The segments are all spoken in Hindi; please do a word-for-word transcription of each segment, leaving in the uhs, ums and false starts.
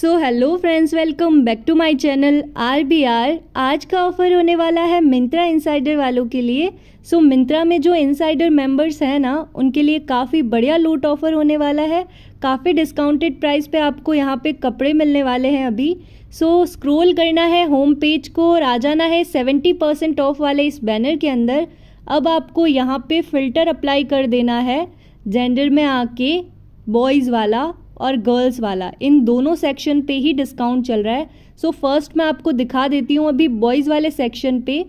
So hello friends, welcome back to my channel R B R. आज का ऑफ़र होने वाला है मिंत्रा इनसाइडर वालों के लिए। सो so, मिंत्रा में जो इनसाइडर मेंबर्स हैं ना, उनके लिए काफ़ी बढ़िया लूट ऑफ़र होने वाला है। काफ़ी डिस्काउंटेड प्राइस पे आपको यहाँ पे कपड़े मिलने वाले हैं अभी। सो so, स्क्रॉल करना है होम पेज को और आ जाना है सेवेंटी परसेंट ऑफ वाले इस बैनर के अंदर। अब आपको यहाँ पर फ़िल्टर अप्लाई कर देना है जेंडर में आके, बॉयज़ वाला और गर्ल्स वाला, इन दोनों सेक्शन पे ही डिस्काउंट चल रहा है। सो फर्स्ट मैं आपको दिखा देती हूँ अभी बॉयज़ वाले सेक्शन पे।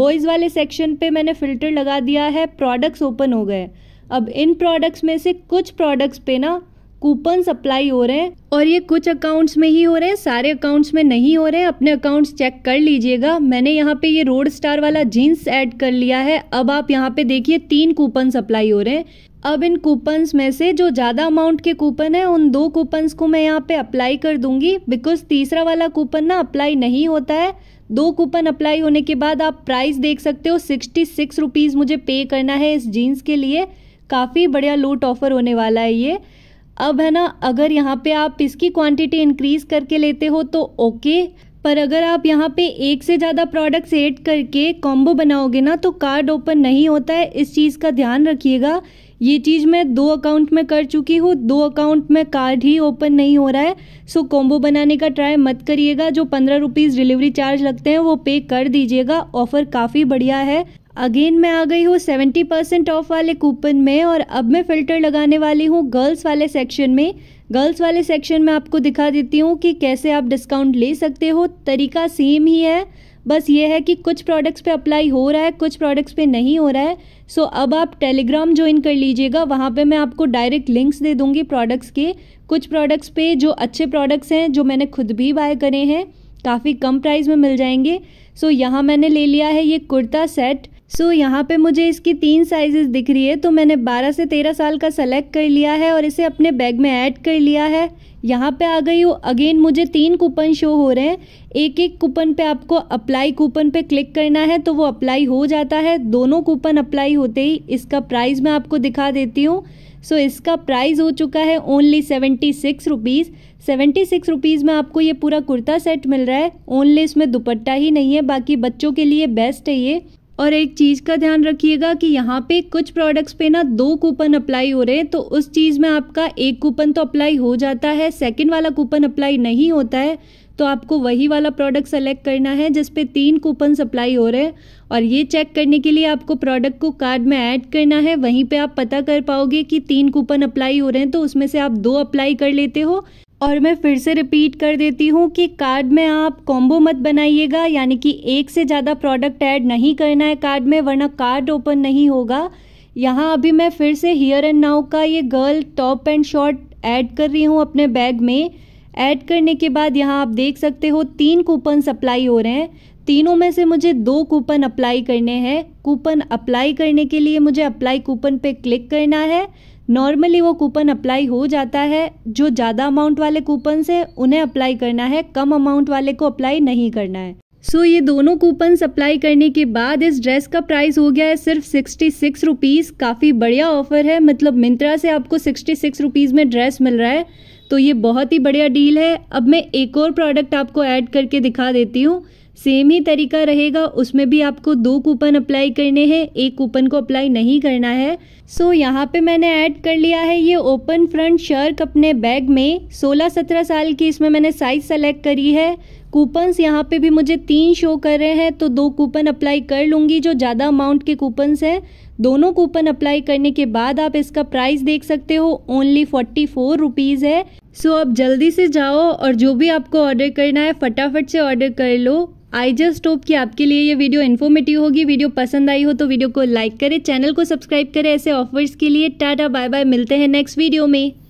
बॉयज़ वाले सेक्शन पे मैंने फ़िल्टर लगा दिया है, प्रोडक्ट्स ओपन हो गए। अब इन प्रोडक्ट्स में से कुछ प्रोडक्ट्स पे ना कूपन्स अप्लाई हो रहे हैं, और ये कुछ अकाउंट्स में ही हो रहे हैं, सारे अकाउंट्स में नहीं हो रहे हैं। अपने अकाउंट्स चेक कर लीजिएगा। मैंने यहाँ पे ये रोड स्टार वाला जीन्स ऐड कर लिया है। अब आप यहाँ पे देखिए तीन कूपन्स अप्लाई हो रहे हैं। अब इन कूपन्स में से जो ज़्यादा अमाउंट के कूपन है, उन दो कूपन्स को मैं यहाँ पे अप्लाई कर दूंगी, बिकॉज तीसरा वाला कूपन ना अप्लाई नहीं होता है। दो कूपन अप्लाई होने के बाद आप प्राइस देख सकते हो, सिक्सटी सिक्स रुपीज़ मुझे पे करना है इस जीन्स के लिए। काफ़ी बढ़िया लूट ऑफ़र होने वाला है ये। अब है ना, अगर यहाँ पे आप इसकी क्वांटिटी इंक्रीज़ करके लेते हो तो ओके, पर अगर आप यहाँ पे एक से ज़्यादा प्रोडक्ट्स ऐड करके कॉम्बो बनाओगे ना, तो कार्ड ओपन नहीं होता है। इस चीज़ का ध्यान रखिएगा। ये चीज़ मैं दो अकाउंट में कर चुकी हूँ, दो अकाउंट में कार्ड ही ओपन नहीं हो रहा है। सो कॉम्बो बनाने का ट्राई मत करिएगा। जो पंद्रह रुपीज़ डिलीवरी चार्ज लगते हैं वो पे कर दीजिएगा। ऑफ़र काफ़ी बढ़िया है। अगेन मैं आ गई हूँ सेवेंटी परसेंट ऑफ वाले कूपन में, और अब मैं फ़िल्टर लगाने वाली हूँ गर्ल्स वाले सेक्शन में। गर्ल्स वाले सेक्शन में आपको दिखा देती हूँ कि कैसे आप डिस्काउंट ले सकते हो। तरीका सेम ही है, बस ये है कि कुछ प्रोडक्ट्स पे अप्लाई हो रहा है, कुछ प्रोडक्ट्स पे नहीं हो रहा है। सो अब आप टेलीग्राम ज्वाइन कर लीजिएगा। वहाँ पे मैं आपको डायरेक्ट लिंक्स दे दूँगी प्रोडक्ट्स के। कुछ प्रोडक्ट्स पे जो अच्छे प्रोडक्ट्स हैं, जो मैंने खुद भी बाय करे हैं, काफ़ी कम प्राइस में मिल जाएंगे। सो यहाँ मैंने ले लिया है ये कुर्ता सेट। सो so, यहाँ पे मुझे इसकी तीन साइजेस दिख रही है, तो मैंने बारह से तेरह साल का सेलेक्ट कर लिया है और इसे अपने बैग में ऐड कर लिया है। यहाँ पे आ गई हूँ। अगेन मुझे तीन कूपन शो हो रहे हैं। एक एक कूपन पे आपको अप्लाई कूपन पे क्लिक करना है, तो वो अप्लाई हो जाता है। दोनों कूपन अप्लाई होते ही इसका प्राइस मैं आपको दिखा देती हूँ। सो so, इसका प्राइस हो चुका है only seventy six rupees. Seventy six rupees में आपको ये पूरा कुर्ता सेट मिल रहा है। ओनली इसमें दुपट्टा ही नहीं है, बाकी बच्चों के लिए बेस्ट है ये। और एक चीज़ का ध्यान रखिएगा कि यहाँ पे कुछ प्रोडक्ट्स पे ना दो कूपन अप्लाई हो रहे हैं, तो उस चीज़ में आपका एक कूपन तो अप्लाई हो जाता है, सेकंड वाला कूपन अप्लाई नहीं होता है। तो आपको वही वाला प्रोडक्ट सेलेक्ट करना है जिस पे तीन कूपन अप्लाई हो रहे हैं। और ये चेक करने के लिए आपको प्रोडक्ट को कार्ड में ऐड करना है। वहीं पे आप पता कर पाओगे कि तीन कूपन अप्लाई हो रहे हैं, तो उसमें से आप दो अप्लाई कर लेते हो। और मैं फिर से रिपीट कर देती हूँ कि कार्ड में आप कॉम्बो मत बनाइएगा, यानी कि एक से ज़्यादा प्रोडक्ट ऐड नहीं करना है कार्ड में, वरना कार्ड ओपन नहीं होगा। यहाँ अभी मैं फिर से हियर एंड नाउ का ये girl top and short add कर रही हूँ अपने बैग में। ऐड करने के बाद यहाँ आप देख सकते हो तीन कूपन अप्लाई हो रहे हैं। तीनों में से मुझे दो कूपन अप्लाई करने हैं। कूपन अप्लाई करने के लिए मुझे अप्लाई कूपन पे क्लिक करना है। नॉर्मली वो कूपन अप्लाई हो जाता है। जो ज़्यादा अमाउंट वाले कूपन से उन्हें अप्लाई करना है, कम अमाउंट वाले को अप्लाई नहीं करना है। सो so, ये दोनों कूपन अप्लाई करने के बाद इस ड्रेस का प्राइस हो गया है सिर्फ सिक्सटी सिक्स रुपीज़। काफ़ी बढ़िया ऑफ़र है, मतलब मिंत्रा से आपको सिक्सटी सिक्स रुपीज़ में ड्रेस मिल रहा है, तो ये बहुत ही बढ़िया डील है। अब मैं एक और प्रोडक्ट आपको ऐड करके दिखा देती हूँ। सेम ही तरीका रहेगा, उसमें भी आपको दो कूपन अप्लाई करने हैं, एक कूपन को अप्लाई नहीं करना है। सो so, यहाँ पे मैंने ऐड कर लिया है ये ओपन फ्रंट शर्ट अपने बैग में। सोलह सत्रह साल की इसमें मैंने साइज़ सेलेक्ट करी है। कूपन्स यहाँ पे भी मुझे तीन शो कर रहे हैं, तो दो कूपन अप्लाई कर लूँगी जो ज़्यादा अमाउंट के कूपन्स हैं। दोनों कूपन अप्लाई करने के बाद आप इसका प्राइस देख सकते हो, ओनली फोर्टी फोर रुपीज़ है। सो so, अब जल्दी से जाओ और जो भी आपको ऑर्डर करना है फटाफट से ऑर्डर कर लो। आई जस्ट होप कि आपके लिए ये वीडियो इन्फॉर्मेटिव होगी। वीडियो पसंद आई हो तो वीडियो को लाइक करें, चैनल को सब्सक्राइब करें ऐसे ऑफर्स के लिए। टाटा बाय बाय, मिलते हैं नेक्स्ट वीडियो में।